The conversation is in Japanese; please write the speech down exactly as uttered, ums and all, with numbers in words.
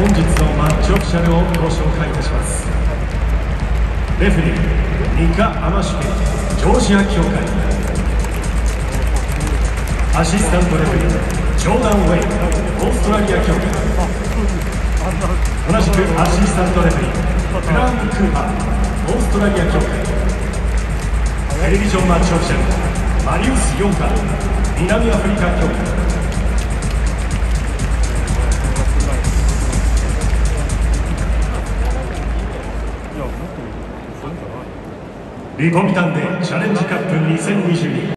本日のマッチオフィシャルをご紹介いたします。レフェリーニカ・アマシュケジョージア協会、アシスタントレフェリージョーダン・ウェイオーストラリア協会、同じくアシスタントレフェリーグラント・クーパーオーストラリア協会、テレビジョンマッチオフィシャルマリウス・ヨーカー南アフリカ協会、リポビタンでチャレンジカップにせんにじゅうに